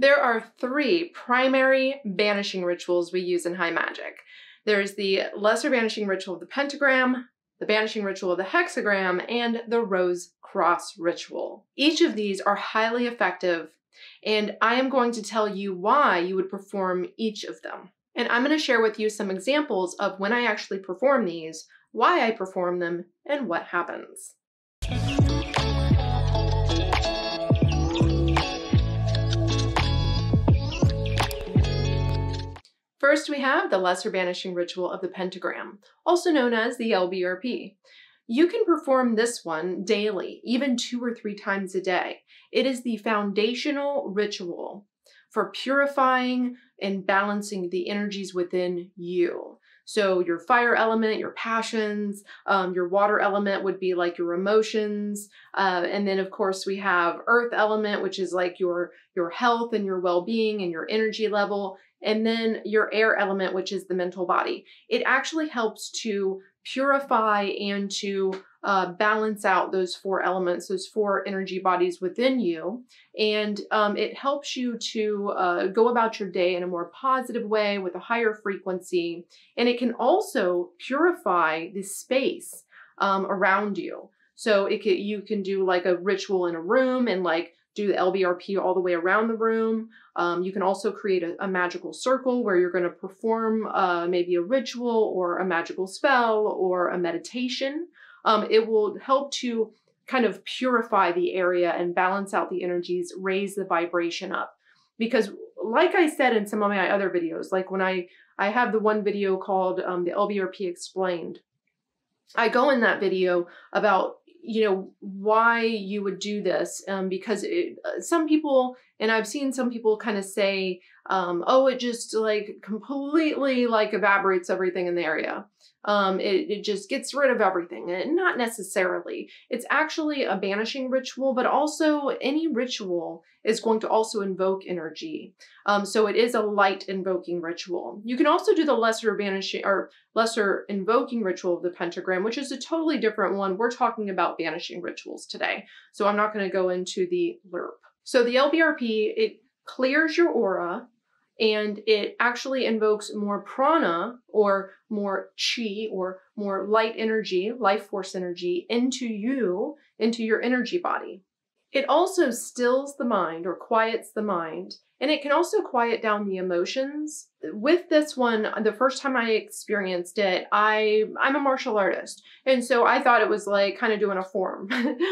There are three primary banishing rituals we use in high magic. There's the Lesser Banishing Ritual of the Pentagram, the Banishing Ritual of the Hexagram, and the Rose Cross Ritual. Each of these are highly effective, and I am going to tell you why you would perform each of them. And I'm going to share with you some examples of when I actually perform these, why I perform them, and what happens. First, we have the Lesser Banishing Ritual of the Pentagram, also known as the LBRP. You can perform this one daily, even 2 or 3 times a day. It is the foundational ritual for purifying and balancing the energies within you. So your fire element, your passions, your water element would be like your emotions. And then of course we have earth element, which is like your health and your well-being and your energy level. And then your air element, which is the mental body. It actually helps to purify and to balance out those 4 elements, those 4 energy bodies within you. And it helps you to go about your day in a more positive way with a higher frequency. And it can also purify the space around you. So you can do like a ritual in a room and like do the LBRP all the way around the room. You can also create a magical circle where you're going to perform maybe a ritual or a magical spell or a meditation. It will help to kind of purify the area and balance out the energies, raise the vibration up. Because like I said in some of my other videos, like when I have the one video called the LBRP Explained, I go in that video about why you would do this, because some people, and I've seen some people kind of say, oh, it just like completely like evaporates everything in the area. It just gets rid of everything. And not necessarily. It's actually a banishing ritual, but also any ritual is going to also invoke energy. So it is a light invoking ritual. You can also do the lesser banishing or lesser invoking ritual of the pentagram, which is a totally different one. We're talking about banishing rituals today. So I'm not going to go into the LBRP. So the LBRP, it clears your aura and it actually invokes more prana or more chi or more light energy, life force energy into you, into your energy body. It also stills the mind or quiets the mind, and it can also quiet down the emotions. With this one, the first time I experienced it, I'm a martial artist. And so I thought it was like kind of doing a form,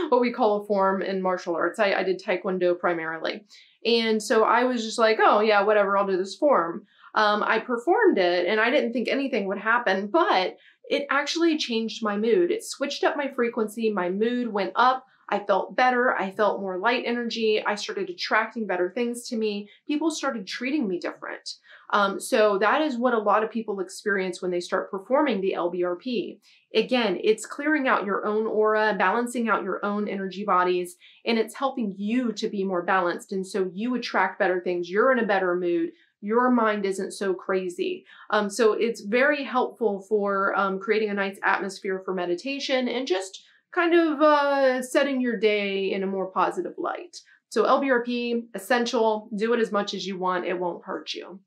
what we call a form in martial arts. I did Taekwondo primarily. And so I was just like, oh yeah, whatever, I'll do this form. I performed it and I didn't think anything would happen, but it actually changed my mood. It switched up my frequency. My mood went up. I felt better. I felt more light energy. I started attracting better things to me. People started treating me different. So that is what a lot of people experience when they start performing the LBRP. Again, it's clearing out your own aura, balancing out your own energy bodies, and it's helping you to be more balanced. And so you attract better things. You're in a better mood. Your mind isn't so crazy. So it's very helpful for creating a nice atmosphere for meditation and just kind of setting your day in a more positive light. So LBRP, essential, do it as much as you want, it won't hurt you.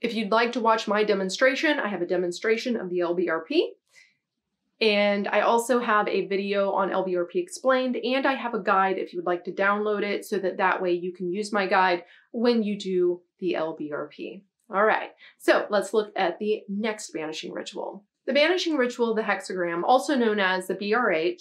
If you'd like to watch my demonstration, I have a demonstration of the LBRP. And I also have a video on LBRP Explained, and I have a guide if you would like to download it so that way you can use my guide when you do the LBRP. All right, so let's look at the next banishing ritual. The Banishing Ritual of the Hexagram, also known as the BRH,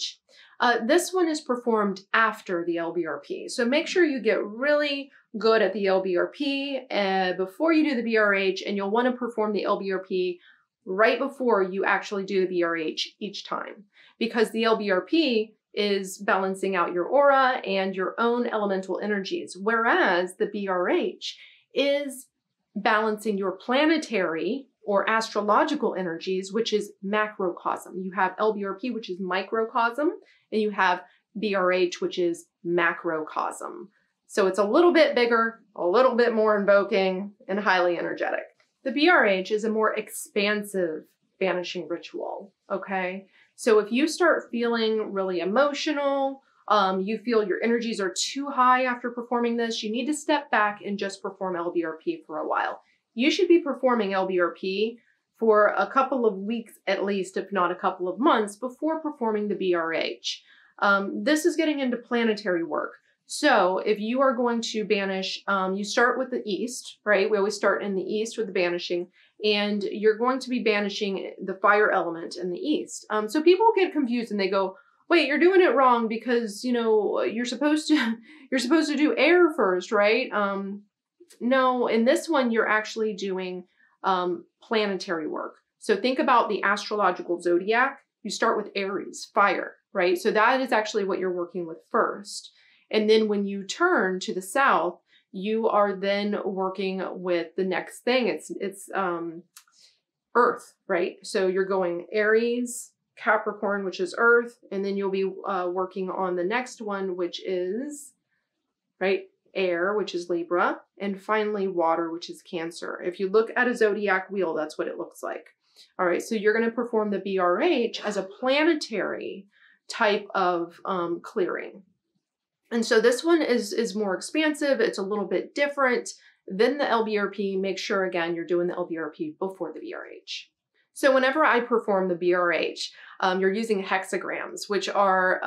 this one is performed after the LBRP. So make sure you get really good at the LBRP before you do the BRH, and you'll want to perform the LBRP right before you actually do the BRH each time, because the LBRP is balancing out your aura and your own elemental energies, whereas the BRH is balancing your planetary or astrological energies, which is macrocosm. You have LBRP, which is microcosm, and you have BRH, which is macrocosm. So it's a little bit bigger, a little bit more invoking, and highly energetic. The BRH is a more expansive banishing ritual, okay? So if you start feeling really emotional, You feel your energies are too high after performing this, you need to step back and just perform LBRP for a while. You should be performing LBRP for a couple of weeks at least, if not a couple of months, before performing the BRH. This is getting into planetary work. So if you are going to banish, you start with the east, right? We always start in the east with the banishing, and you're going to be banishing the fire element in the east. So people get confused and they go, wait, you're doing it wrong because, you know, you're supposed to do air first, right? No, in this one, you're actually doing planetary work. So think about the astrological zodiac. You start with Aries, fire, right? So that is actually what you're working with first. And then when you turn to the south, you are then working with the next thing. It's Earth, right? So you're going Aries, Capricorn, which is Earth, and then you'll be working on the next one, which is, right, air, which is Libra, and finally water, which is Cancer. If you look at a zodiac wheel, that's what it looks like. All right, so you're going to perform the BRH as a planetary type of clearing. And so this one is more expansive. It's a little bit different than the LBRP. Make sure, again, you're doing the LBRP before the BRH. So whenever I perform the BRH, you're using hexagrams, which are,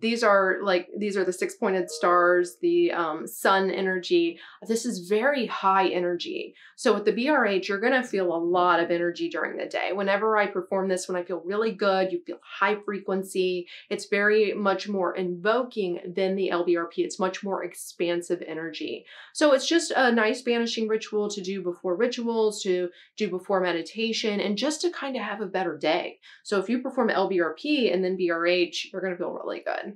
these are the six-pointed stars, the sun energy. This is very high energy. So with the BRH, you're gonna feel a lot of energy during the day. Whenever I perform this, when I feel really good, you feel high frequency. It's very much more invoking than the LBRP. It's much more expansive energy. So it's just a nice banishing ritual to do before rituals, to do before meditation, and just to kind of have a better day. So if you perform LBRP and then BRH, you're going to feel really good.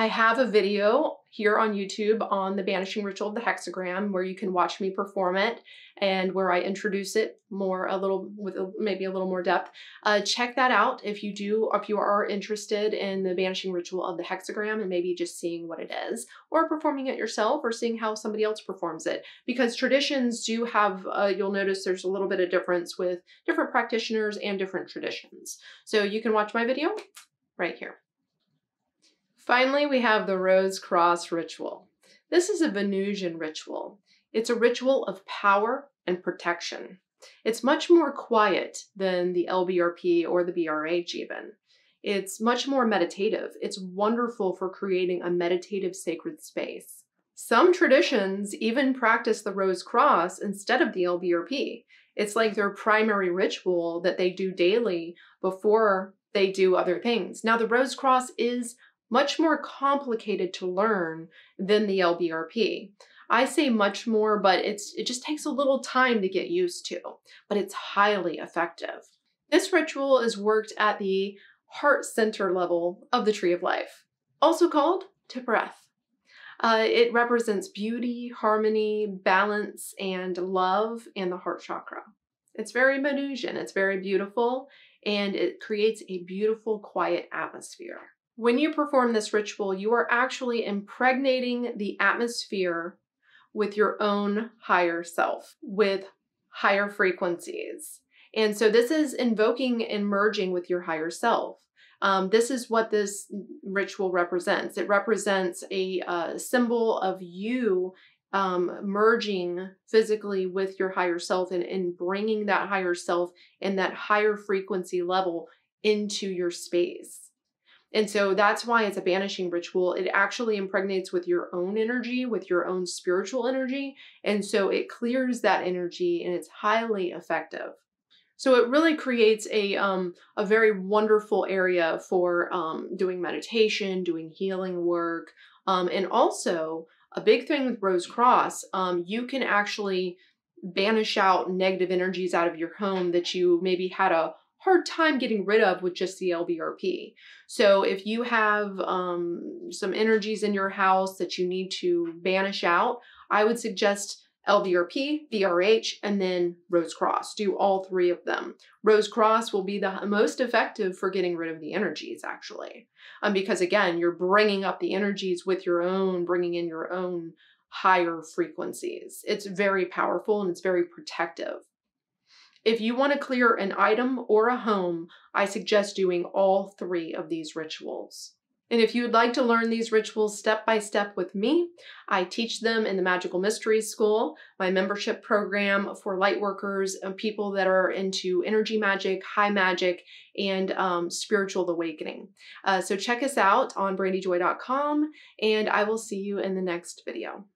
I have a video here on YouTube on the Banishing Ritual of the Hexagram where you can watch me perform it and where I introduce it more, maybe a little more depth. Check that out if you are interested in the Banishing Ritual of the Hexagram and maybe just seeing what it is, or performing it yourself, or seeing how somebody else performs it. Because traditions do have, you'll notice there's a little bit of difference with different practitioners and different traditions. So you can watch my video right here. Finally, we have the Rose Cross Ritual. This is a Venusian ritual. It's a ritual of power and protection. It's much more quiet than the LBRP or the BRH even. It's much more meditative. It's wonderful for creating a meditative sacred space. Some traditions even practice the Rose Cross instead of the LBRP. It's like their primary ritual that they do daily before they do other things. Now, the Rose Cross is much more complicated to learn than the LBRP. I say much more, but it just takes a little time to get used to, but it's highly effective. This ritual is worked at the heart center level of the Tree of Life, also called Tiphereth. It represents beauty, harmony, balance, and love, and the heart chakra. It's very Venusian, it's very beautiful, and it creates a beautiful, quiet atmosphere. When you perform this ritual, you are actually impregnating the atmosphere with your own higher self, with higher frequencies. And so this is invoking and merging with your higher self. This is what this ritual represents. It represents a symbol of you merging physically with your higher self and bringing that higher self and that higher frequency level into your space. And so that's why it's a banishing ritual. It actually impregnates with your own energy, with your own spiritual energy. And so it clears that energy, and it's highly effective. So it really creates a very wonderful area for doing meditation, doing healing work. And also a big thing with Rose Cross, you can actually banish out negative energies out of your home that you maybe had a hard time getting rid of with just the LBRP. So if you have some energies in your house that you need to banish out, I would suggest LBRP, BRH, and then Rose Cross. Do all three of them. Rose Cross will be the most effective for getting rid of the energies, actually. Because again, you're bringing up the energies with your own, bringing in your own higher frequencies. It's very powerful and it's very protective. If you want to clear an item or a home, I suggest doing all three of these rituals. And if you would like to learn these rituals step by step with me, I teach them in the Magical Mystery School, my membership program for lightworkers and people that are into energy magic, high magic, and spiritual awakening. So check us out on brandyjoy.com, and I will see you in the next video.